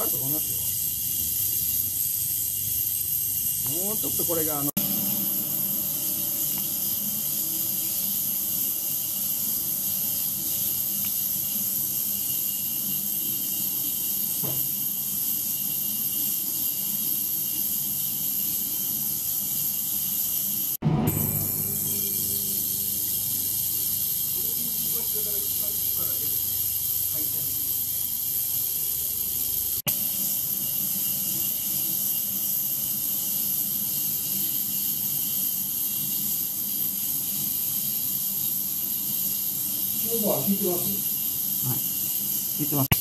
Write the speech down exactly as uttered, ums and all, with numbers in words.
かると思いますよ。もうちょっとこれがあのはい、聞いてます。